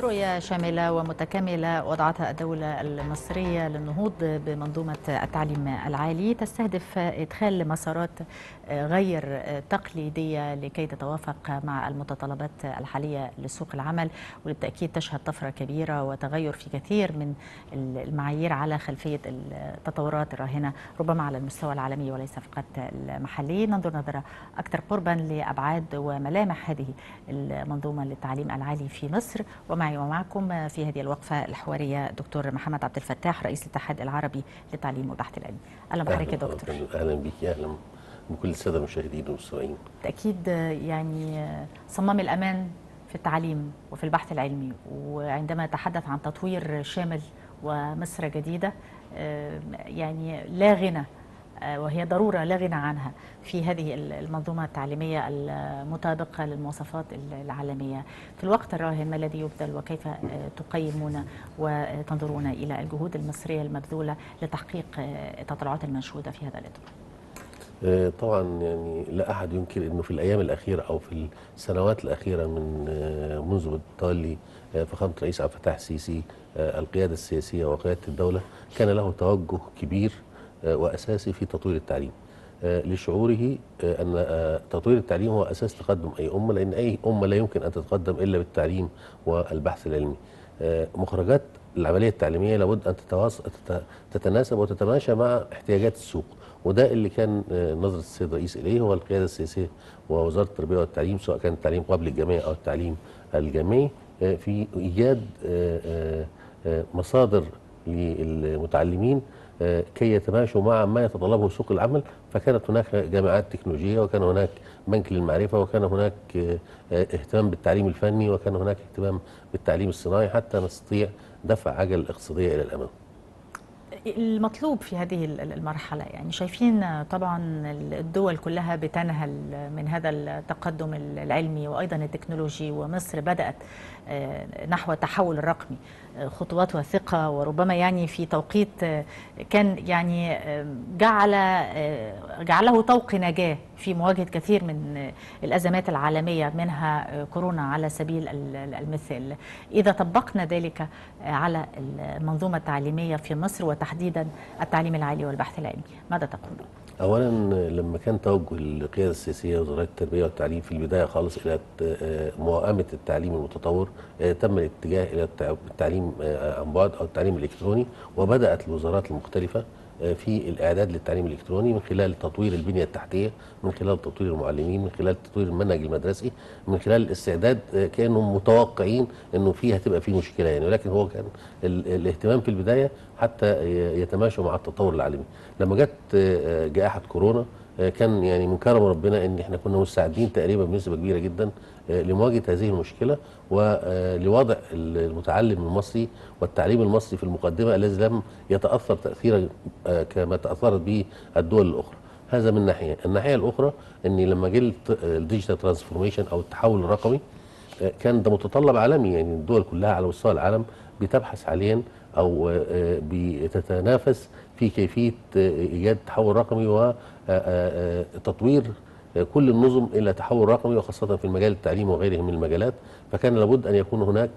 رؤية شاملة ومتكاملة وضعتها الدولة المصرية للنهوض بمنظومة التعليم العالي تستهدف إدخال مسارات غير تقليدية لكي تتوافق مع المتطلبات الحالية لسوق العمل، وبالتأكيد تشهد طفرة كبيرة وتغير في كثير من المعايير على خلفية التطورات الراهنة ربما على المستوى العالمي وليس فقط المحلي. ننظر نظرة أكثر قربا لأبعاد وملامح هذه المنظومة للتعليم العالي في مصر. ومعي ومعكم في هذه الوقفة الحوارية دكتور محمد عبد الفتاح رئيس الاتحاد العربي للتعليم والبحث العلمي. أهلا بحضرتك يا دكتور. أهلا بك. أهلا بكل السادة المشاهدين والمستمعين. بالتأكيد يعني صمام الأمان في التعليم وفي البحث العلمي، وعندما يتحدث عن تطوير شامل ومصر جديدة يعني لا غنى وهي ضرورة لا غنى عنها في هذه المنظومة التعليمية المطابقة للمواصفات العالمية. في الوقت الراهن ما الذي يبذل وكيف تقيمون وتنظرون إلى الجهود المصرية المبذولة لتحقيق التطلعات المنشودة في هذا الإطار؟ طبعا يعني لا أحد ينكر أنه في الأيام الأخيرة أو في السنوات الأخيرة منذ تولي فخامة الرئيس عبد الفتاح السيسي القيادة السياسية وقيادة الدولة كان له توجه كبير وأساسي في تطوير التعليم لشعوره أن تطوير التعليم هو أساس تقدم أي أمة، لأن أي أمة لا يمكن أن تتقدم إلا بالتعليم والبحث العلمي. مخرجات العملية التعليمية لابد أن تتناسب وتتماشى مع احتياجات السوق، وده اللي كان نظرة السيد الرئيس إليه هو القيادة السياسية ووزارة التربية والتعليم، سواء كان التعليم قبل الجامعي أو التعليم الجامعي، في إيجاد مصادر للمتعلمين كي يتماشوا مع ما يتطلبه سوق العمل. فكانت هناك جامعات تكنولوجية، وكان هناك بنك للمعرفة، وكان هناك اهتمام بالتعليم الفني، وكان هناك اهتمام بالتعليم الصناعي حتى نستطيع دفع عجل الاقتصادية إلى الأمام. المطلوب في هذه المرحلة يعني شايفين طبعا الدول كلها بتنهل من هذا التقدم العلمي وأيضا التكنولوجي، ومصر بدأت نحو التحول الرقمي خطوات واثقة، وربما يعني في توقيت كان يعني جعله طوق نجاة في مواجهة كثير من الأزمات العالمية منها كورونا على سبيل المثال. إذا طبقنا ذلك على المنظومة التعليمية في مصر وتحديدا التعليم العالي والبحث العلمي ماذا تقولون؟ أولا لما كان توجه القيادة السياسية وزارة التربية والتعليم في البداية خالص إلى موائمة التعليم المتطور، تم الاتجاه إلى التعليم عن بعد أو التعليم الإلكتروني، وبدأت الوزارات المختلفة في الإعداد للتعليم الإلكتروني من خلال تطوير البنية التحتية، من خلال تطوير المعلمين، من خلال تطوير المنهج المدرسي، من خلال الاستعداد. كانوا متوقعين أنه فيه هتبقى فيه مشكلة يعني، ولكن هو كان الاهتمام في البداية حتى يتماشوا مع التطور العالمي. لما جت جائحة كورونا كان يعني من كرم ربنا ان احنا كنا مستعدين تقريبا بنسبه كبيره جدا لمواجهه هذه المشكله ولوضع المتعلم المصري والتعليم المصري في المقدمه الذي لم يتاثر تاثيرا كما تاثرت به الدول الاخرى. هذا من ناحيه، الناحيه الاخرى ان لما جه الديجيتال ترانسفورميشن او التحول الرقمي كان ده متطلب عالمي، يعني الدول كلها على مستوى العالم بتبحث حاليا او بتتنافس في كيفيه ايجاد تحول رقمي وتطوير كل النظم الى تحول رقمي، وخاصه في المجال التعليمي وغيره من المجالات. فكان لابد ان يكون هناك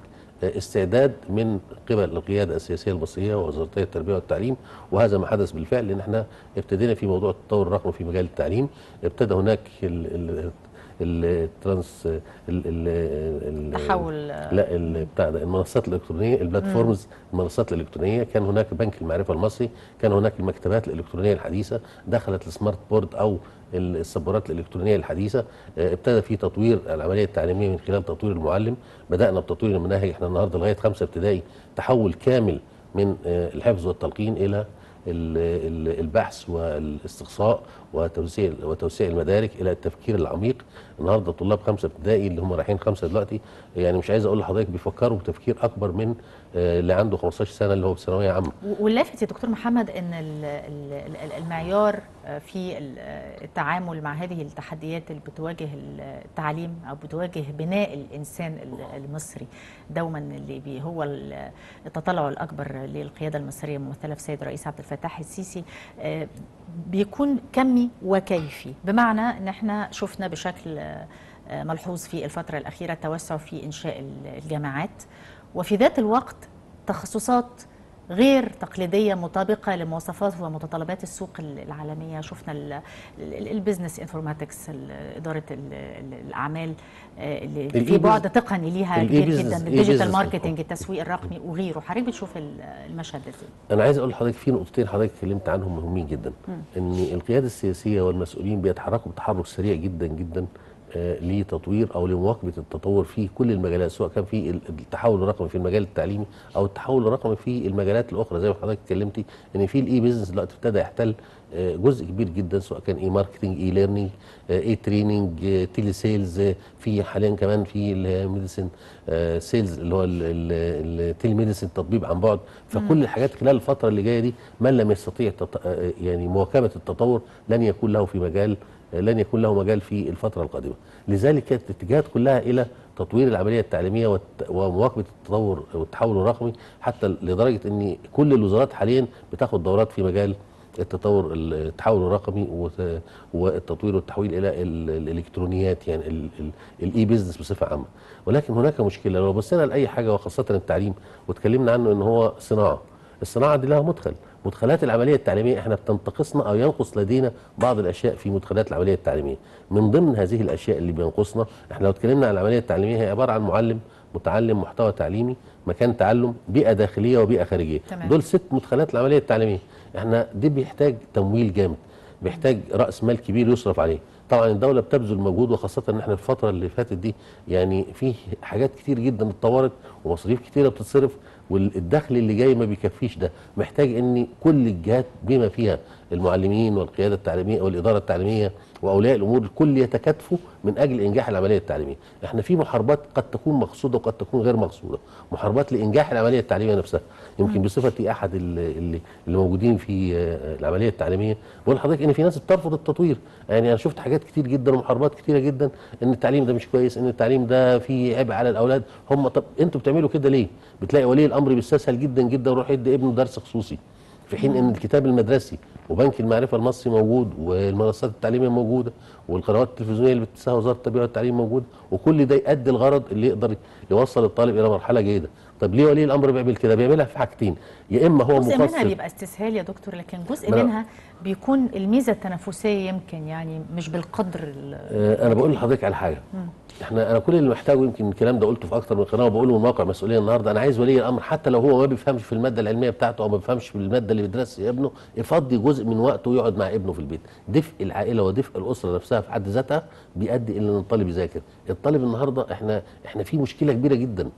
استعداد من قبل القياده السياسيه المصريه ووزارتي التربيه والتعليم، وهذا ما حدث بالفعل، لان احنا ابتدينا في موضوع التطور الرقمي في مجال التعليم. ابتدى هناك المنصات الالكترونيه، البلاتفورمز، المنصات الالكترونيه. كان هناك بنك المعرفه المصري، كان هناك المكتبات الالكترونيه الحديثه، دخلت السمارت بورد او السبورات الالكترونيه الحديثه. ابتدى في تطوير العمليه التعليميه من خلال تطوير المعلم، بدانا بتطوير المناهج. احنا النهارده لغايه 5 ابتدائي تحول كامل من الحفظ والتلقين الى البحث والاستقصاء وتوسيع المدارك الى التفكير العميق. النهارده طلاب 5 ابتدائي اللي هم رايحين 5 دلوقتي، يعني مش عايز اقول لحضرتك بيفكروا بتفكير اكبر من اللي عنده 15 سنه اللي هو في ثانويه عامه. واللافت يا دكتور محمد ان المعيار في التعامل مع هذه التحديات اللي بتواجه التعليم او بتواجه بناء الانسان المصري دوما اللي هو التطلع الاكبر للقياده المصريه ممثله في السيد الرئيس عبد الفتاح السيسي بيكون كمي وكيفي، بمعنى ان احنا شفنا بشكل ملحوظ في الفترة الأخيرة التوسع في إنشاء الجامعات، وفي ذات الوقت تخصصات غير تقليدية مطابقة لمواصفات ومتطلبات السوق العالمية. شفنا البيزنس انفورماتكس، إدارة الأعمال اللي في بعد تقني ليها كبير جدا، الديجيتال ماركتنج، التسويق الرقمي وغيره. حضرتك بتشوف المشهد ازاي؟ أنا عايز أقول لحضرتك في نقطتين حضرتك اتكلمت عنهم مهمين جدا، إن القيادة السياسية والمسؤولين بيتحركوا بتحرك سريع جدا جدا لتطوير او لمواكبه التطور في كل المجالات، سواء كان في التحول الرقمي في المجال التعليمي او التحول الرقمي في المجالات الاخرى. زي ما حضرتك اتكلمتي ان في الاي بزنس دلوقتي ابتدى يحتل جزء كبير جدا، سواء كان اي ماركتنج، اي ليرنينج، اي تريننج، تيلي سيلز، في حاليا كمان في الميديسن سيلز اللي هو التيلي ميديسن، التطبيب عن بعد. فكل الحاجات خلال الفتره اللي جايه دي من لم يستطيع يعني مواكبه التطور لن يكون له مجال في الفترة القادمة. لذلك كانت الاتجاهات كلها إلى تطوير العملية التعليمية ومواكبة التطور والتحول الرقمي، حتى لدرجة أن كل الوزارات حاليا بتاخد دورات في مجال التطور التحول الرقمي والتطوير والتحويل إلى الإلكترونيات، يعني الإي بيزنس بصفة عامة. ولكن هناك مشكلة لو بصينا لأي حاجة وخاصة التعليم، واتكلمنا عنه أن هو صناعة، الصناعة دي لها مدخلات العمليه التعليميه احنا بتنتقصنا او ينقص لدينا بعض الاشياء في مدخلات العمليه التعليميه. من ضمن هذه الاشياء اللي بينقصنا، احنا لو اتكلمنا عن العمليه التعليميه هي عباره عن معلم، متعلم، محتوى تعليمي، مكان تعلم، بيئه داخليه وبيئه خارجيه. تمام. دول 6 مدخلات العمليه التعليميه. احنا دي بيحتاج تمويل جامد، بيحتاج راس مال كبير يصرف عليه. طبعا الدوله بتبذل مجهود، وخاصه ان احنا الفتره اللي فاتت دي يعني في حاجات كتير جدا اتطورت ومصاريف كتيره بتتصرف، والدخل اللي جاي ما بيكفيش. ده محتاج ان كل الجهات بما فيها المعلمين والقياده التعليميه والاداره التعليميه واولياء الامور الكل يتكاتفوا من اجل انجاح العمليه التعليميه. احنا في محاربات قد تكون مقصوده وقد تكون غير مقصوده، محاربات لانجاح العمليه التعليميه نفسها. يمكن بصفتي احد اللي موجودين في العمليه التعليميه بقول لحضرتك ان في ناس بترفض التطوير. يعني انا شفت حاجات كتير جدا ومحاربات كتيره جدا، ان التعليم ده مش كويس، ان التعليم ده فيه عبء على الاولاد. هم طب انتوا بتعملوا كده ليه؟ بتلاقي ولي الامر بيستسهل جدا جدا ويروح يدي ابنه درس خصوصي، في حين ان الكتاب المدرسي وبنك المعرفه المصري موجود، والمنصات التعليميه موجوده، والقنوات التلفزيونيه اللي بتنساها وزاره التربيه والتعليم موجوده، وكل ده يؤدي الغرض اللي يقدر يوصل الطالب الى مرحله جيده. طب ليه ولي الامر بيعمل كده؟ بيعملها في حاجتين، يا اما هو مقصر، جزء منها بيبقى استسهال يا دكتور، لكن جزء منها بيكون الميزه التنافسيه يمكن يعني مش بالقدر. انا بقول لحضرتك على حاجه، انا كل اللي محتاجه، يمكن الكلام ده قلته في اكتر من قناه وبقوله من موقع مسؤوليه النهارده، انا عايز ولي الامر حتى لو هو ما بيفهمش في الماده العلميه بتاعته او ما بيفهمش في الماده اللي بيدرسها ابنه، يفضي جزء من وقته ويقعد مع ابنه في البيت. دفء العائله ودفء الاسره نفسها في حد ذاتها بيؤدي الى ان الطالب يذاكر. الطالب النهارده احنا في مشكله كبيره جدا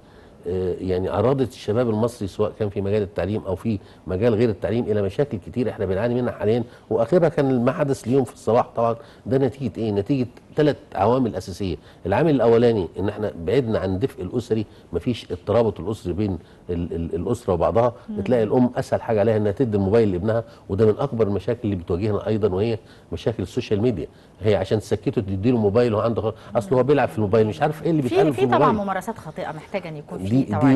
يعني عرضت الشباب المصري سواء كان في مجال التعليم او في مجال غير التعليم الى مشاكل كتير احنا بنعاني منها حاليا، واخرها كان ما حدث اليوم في الصباح. طبعا ده نتيجه ايه؟ نتيجه 3 عوامل اساسيه. العامل الاولاني ان احنا بعدنا عن الدفء الاسري، مفيش الترابط الاسري بين الاسره وبعضها. بتلاقي الام اسهل حاجه عليها انها تدي الموبايل لابنها، وده من اكبر المشاكل اللي بتواجهنا ايضا، وهي مشاكل السوشيال ميديا. هي عشان تسكته تديله موبايل وهو عنده اصل هو بيلعب في الموبايل، مش عارف ايه اللي بيتعمل في الموبايل. في طبعا ممارسات خاطئه محتاجه ان يكون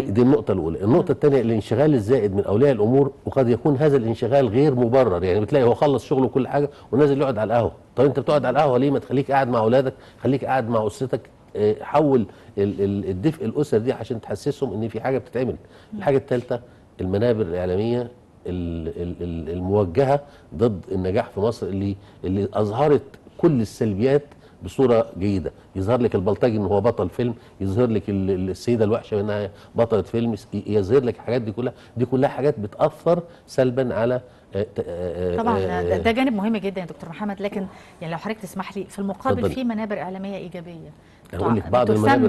دي النقطه الاولى. النقطه الثانيه الانشغال الزائد من اولياء الامور، وقد يكون هذا الانشغال غير مبرر. يعني بتلاقي هو خلص شغله وكل حاجه ونازل يقعد على القهوه. طب انت بتقعد على القهوه ليه؟ ما تخليك قاعد مع اولادك، خليك قاعد مع اسرتك. حول الدفء الاسري دي عشان تحسسهم ان في حاجه بتتعمل. الحاجه الثالثه المنابر الاعلاميه الموجهه ضد النجاح في مصر، اللي اظهرت كل السلبيات بصوره جيده. يظهر لك البلطجي ان هو بطل فيلم، يظهر لك السيده الوحشه انها بطله فيلم، يظهر لك الحاجات دي كلها. حاجات بتاثر سلبا على طبعا ده جانب مهم جدا يا دكتور محمد. لكن يعني لو حضرتك تسمح لي، في المقابل في منابر اعلاميه ايجابيه هقول لك بعض المنابر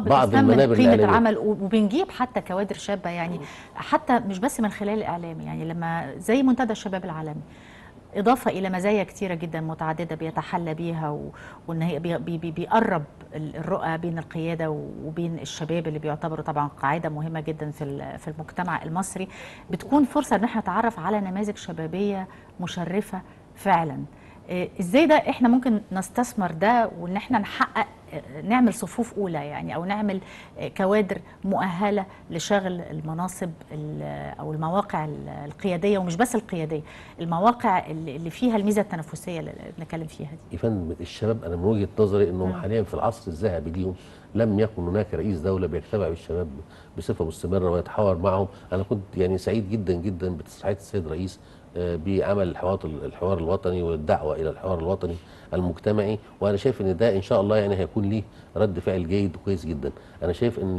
بتسمن قيمه العمل، وبنجيب حتى كوادر شابه، يعني حتى مش بس من خلال الاعلام، يعني لما زي منتدى الشباب العالمي إضافة إلى مزايا كتيرة جدا متعددة بيتحلى بيها، وإن هي بيقرب الرؤى بين القيادة وبين الشباب اللي بيعتبروا طبعا قاعدة مهمة جدا في المجتمع المصري. بتكون فرصة إن احنا نتعرف على نماذج شبابية مشرفة فعلا. إزاي ده احنا ممكن نستثمر ده وإن احنا نحقق نعمل صفوف أولى يعني، أو نعمل كوادر مؤهلة لشغل المناصب أو المواقع القيادية، ومش بس القيادية، المواقع اللي فيها الميزة التنافسية اللي بنتكلم فيها دي. يا فندم الشباب أنا من وجهة نظري أنهم حاليا في العصر الذهبي ليهم، لم يكن هناك رئيس دولة بيتبع الشباب بصفة مستمرة ويتحاور معهم. أنا كنت يعني سعيد جدا جدا بتصريحات السيد رئيس بعمل الحوار الوطني والدعوه الى الحوار الوطني المجتمعي، وانا شايف ان ده ان شاء الله يعني هيكون ليه رد فعل جيد وكويس جدا. انا شايف ان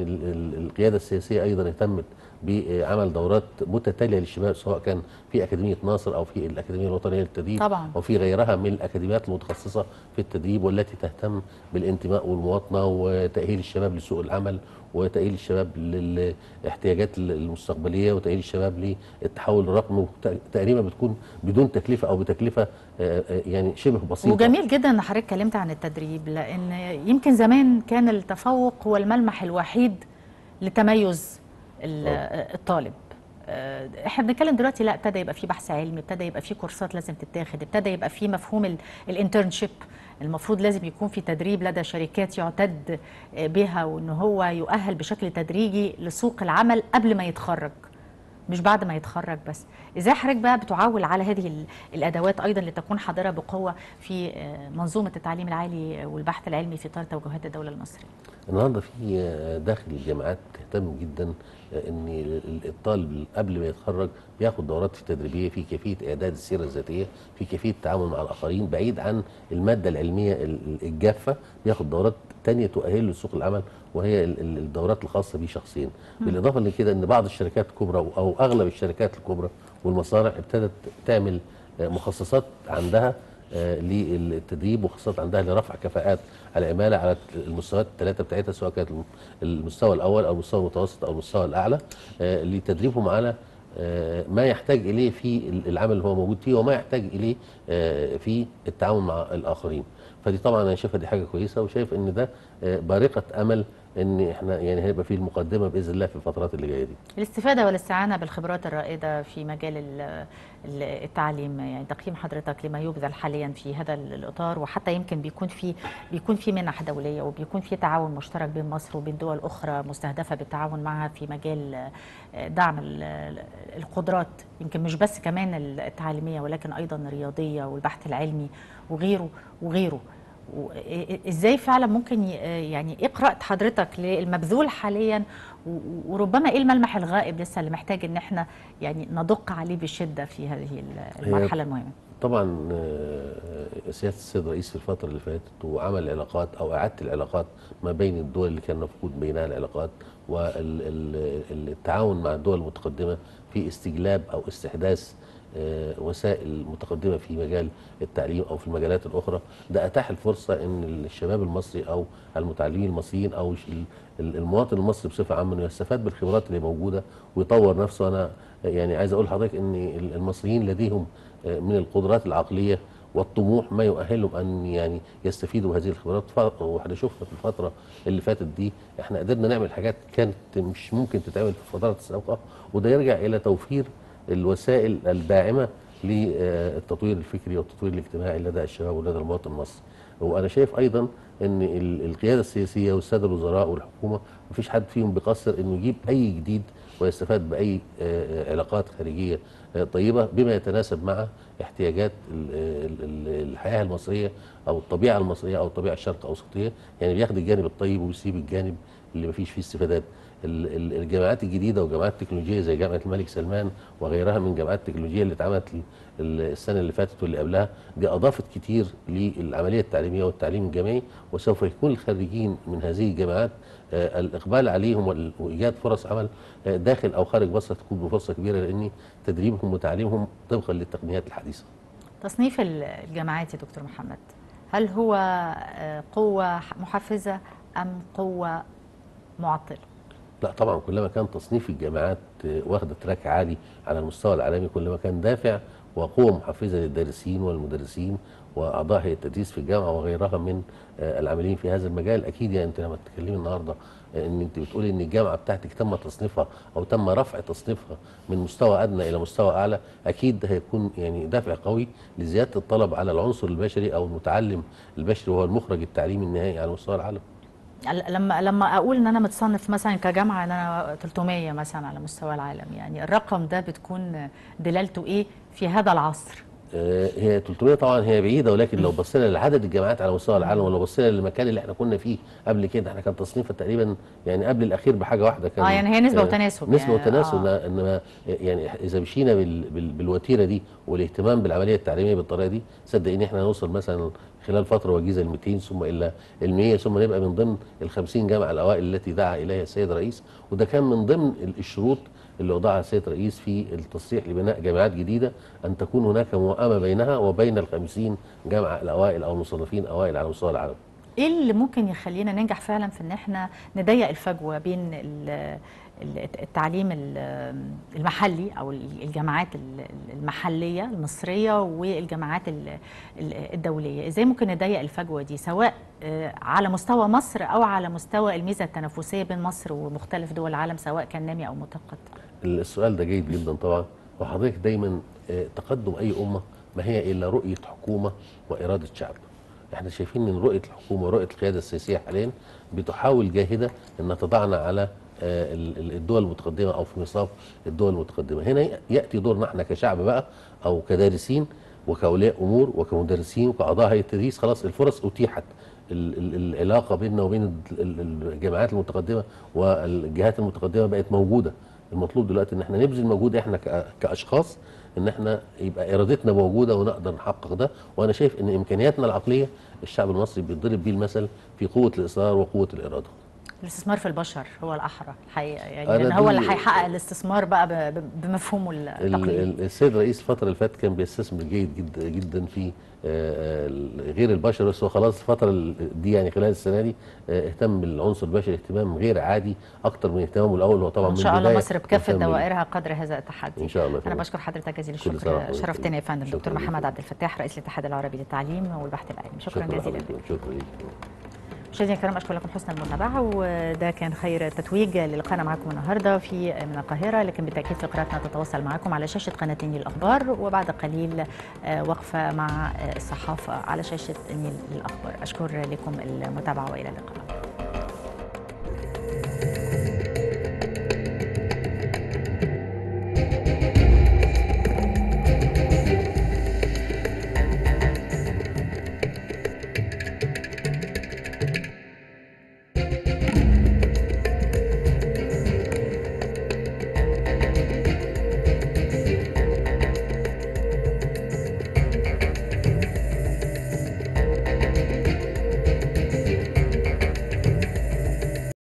القياده السياسيه ايضا اهتمت بعمل دورات متتاليه للشباب، سواء كان في اكاديميه ناصر او في الاكاديميه الوطنيه للتدريب طبعا، وفي غيرها من الاكاديميات المتخصصه في التدريب والتي تهتم بالانتماء والمواطنه وتاهيل الشباب لسوق العمل وتأهيل الشباب للاحتياجات المستقبليه وتأهيل الشباب للتحول الرقمي، تقريبا بتكون بدون تكلفه او بتكلفه يعني شبه بسيطه. وجميل جدا ان حضرتك اتكلمت عن التدريب، لان يمكن زمان كان التفوق هو الملمح الوحيد لتميز الطالب. احنا بنتكلم دلوقتي لا، ابتدى يبقى في بحث علمي، ابتدى يبقى في كورسات لازم تتاخد، ابتدى يبقى في مفهوم الانترنشيب، المفروض لازم يكون في تدريب لدى شركات يعتد بها، وان هو يؤهل بشكل تدريجي لسوق العمل قبل ما يتخرج مش بعد ما يتخرج بس. ازاي حضرتك بقى بتعول على هذه الادوات ايضا لتكون حاضره بقوه في منظومه التعليم العالي والبحث العلمي في اطار توجهات الدوله المصريه؟ النهارده في داخل الجامعات تهتم جدا ان الطالب قبل ما يتخرج بياخد دورات تدريبيه في كيفيه اعداد السيره الذاتيه، في كيفيه التعامل مع الاخرين بعيد عن الماده العلميه الجافه، بياخد دورات تانية تؤهله لسوق العمل وهي الدورات الخاصه بيه شخصيا. بالاضافه لكده ان بعض الشركات الكبرى او اغلب الشركات الكبرى والمصانع ابتدت تعمل مخصصات عندها للتدريب وخاصة عندها لرفع كفاءات العمالة على المستويات الثلاثة بتاعتها، سواء كانت المستوى الأول أو المستوى المتوسط أو المستوى الأعلى، لتدريبهم على ما يحتاج إليه في العمل اللي هو موجود فيه وما يحتاج إليه في التعامل مع الآخرين. فدي طبعا أنا شايفها دي حاجة كويسة، وشايف إن ده بارقة أمل ان احنا يعني هيبقى في المقدمه باذن الله في الفترات اللي جايه دي. الاستفاده والاستعانه بالخبرات الرائده في مجال التعليم، يعني تقييم حضرتك لما يبذل حاليا في هذا الاطار، وحتى يمكن بيكون في منح دوليه وبيكون في تعاون مشترك بين مصر وبين دول اخرى مستهدفه بالتعاون معها في مجال دعم القدرات، يمكن مش بس كمان التعليميه ولكن ايضا الرياضيه والبحث العلمي وغيره وغيره. ازاي فعلا ممكن يعني ايه قراءة حضرتك للمبذول حاليا، وربما ايه الملمح الغائب لسه اللي محتاج ان احنا يعني ندق عليه بشده في هذه المرحله المهمه؟ طبعا سياده السيد الرئيس في الفتره اللي فاتت وعمل علاقات او اعاده العلاقات ما بين الدول اللي كان مفقود بينها العلاقات، والتعاون مع الدول المتقدمه في استجلاب او استحداث وسائل متقدمه في مجال التعليم او في المجالات الاخرى، ده اتاح الفرصه ان الشباب المصري او المتعلمين المصريين او المواطن المصري بصفه عامه انه يستفاد بالخبرات اللي موجوده ويطور نفسه. انا يعني عايز اقول لحضرتك ان المصريين لديهم من القدرات العقليه والطموح ما يؤهلهم ان يعني يستفيدوا بهذه الخبرات، واحنا شفنا في الفتره اللي فاتت دي احنا قدرنا نعمل حاجات كانت مش ممكن تتعمل في الفترات السابقه، وده يرجع الى توفير الوسائل الداعمه للتطوير الفكري والتطوير الاجتماعي لدى الشباب ولدى المواطن المصري. وانا شايف ايضا ان القياده السياسيه والساده الوزراء والحكومه مفيش حد فيهم بيقصر انه يجيب اي جديد ويستفاد باي علاقات خارجيه طيبه بما يتناسب مع احتياجات الحياه المصريه او الطبيعه المصريه او الطبيعه الشرق اوسطيه، يعني بياخد الجانب الطيب ويسيب الجانب اللي مفيش فيه استفادات. الجامعات الجديده وجامعات تكنولوجيه زي جامعه الملك سلمان وغيرها من جامعات التكنولوجيه اللي اتعملت السنه اللي فاتت واللي قبلها، دي اضافت كتير للعمليه التعليميه والتعليم الجامعي، وسوف يكون الخريجين من هذه الجامعات الاقبال عليهم وايجاد فرص عمل داخل او خارج مصر تكون بفرصه كبيره، لان تدريبهم وتعليمهم طبقا للتقنيات الحديثه. تصنيف الجامعات يا دكتور محمد، هل هو قوه محفزه ام قوه معطله؟ لا طبعا كلما كان تصنيف الجامعات واخده تراك عالي على المستوى العالمي كلما كان دافع وقوه محفزه للدارسين والمدرسين واعضاء هيئه التدريس في الجامعه وغيرها من العاملين في هذا المجال. اكيد يعني انت لما تتكلمي النهارده ان انت بتقولي ان الجامعه بتاعتك تم تصنيفها او تم رفع تصنيفها من مستوى ادنى الى مستوى اعلى، اكيد هيكون يعني دافع قوي لزياده الطلب على العنصر البشري او المتعلم البشري وهو المخرج التعليمي النهائي على مستوى العالم. لما اقول ان انا متصنف مثلا كجامعه ان انا 300 مثلا على مستوى العالم، يعني الرقم ده بتكون دلالته ايه في هذا العصر؟ هي 300 طبعا هي بعيده، ولكن لو بصينا لعدد الجامعات على مستوى العالم ولو بصينا للمكان اللي احنا كنا فيه قبل كده، احنا كان تصنيفها تقريبا يعني قبل الاخير بحاجه واحده كان يعني هي نسبه وتناسب انما يعني اذا مشينا بالوتيره دي والاهتمام بالعمليه التعليميه بالطريقه دي، صدقيني احنا هنوصل مثلا خلال فتره وجيزه ال 200 ثم الى ال 100 ثم نبقى من ضمن ال 50 جامعه الاوائل التي دعا اليها السيد الرئيس، وده كان من ضمن الشروط اللي وضعها السيد الرئيس في التصريح لبناء جامعات جديده، ان تكون هناك موائمه بينها وبين ال 50 جامعه الاوائل او المصنفين الاوائل على مستوى العالم. ايه اللي ممكن يخلينا ننجح فعلا في ان احنا نضيق الفجوه بين التعليم المحلي او الجامعات المحليه المصريه والجامعات الدوليه؟ ازاي ممكن نضيق الفجوه دي سواء على مستوى مصر او على مستوى الميزه التنافسيه بين مصر ومختلف دول العالم سواء كان نامي او متقدم؟ السؤال ده جيد جدا طبعا، وحضرتك دايما تقدم اي امه ما هي الا رؤيه حكومه واراده شعب. احنا شايفين ان رؤيه الحكومه ورؤيه القياده السياسيه حاليا بتحاول جاهده ان تضعنا على الدول المتقدمه او في مصاف الدول المتقدمه. هنا ياتي دورنا احنا كشعب بقى او كدارسين وكاولياء امور وكمدرسين وكاعضاء هيئه التدريس. خلاص الفرص اتيحت، العلاقه بيننا وبين الجامعات المتقدمه والجهات المتقدمه بقت موجوده. المطلوب دلوقتي ان احنا نبذل مجهود احنا كاشخاص ان احنا يبقى ارادتنا موجوده ونقدر نحقق ده، وانا شايف ان امكانياتنا العقليه الشعب المصري بيتضرب بيه المثل في قوه الاصرار وقوه الاراده. الاستثمار في البشر هو الأحرى الحقيقة، يعني هو اللي هيحقق الاستثمار بقى بمفهومه التقليدي. السيد الرئيس الفترة اللي فاتت كان بيستثمر جيد جدا جدا في غير البشر، بس هو خلاص الفترة دي يعني خلال السنة دي اهتم بالعنصر البشري اهتمام غير عادي أكتر من اهتمامه الأول. هو طبعا ان شاء الله مصر بكافة دوائرها قدر هذا التحدي ان شاء الله. انا بشكر حضرتك جزيل الشكر، شرفتنا يا فندم. الدكتور محمد عبد الفتاح رئيس الاتحاد العربي للتعليم والبحث العلمي، شكرا جزيلا. مشاهدينا الكرام أشكر لكم حسن المتابعة، وده كان خير تتويج للقناة معكم النهاردة من القاهرة، لكن بالتأكيد فقراتنا تتواصل معكم على شاشة قناة النيل للأخبار، وبعد قليل وقفة مع الصحافة على شاشة النيل للأخبار. أشكر لكم المتابعة وإلى اللقاء.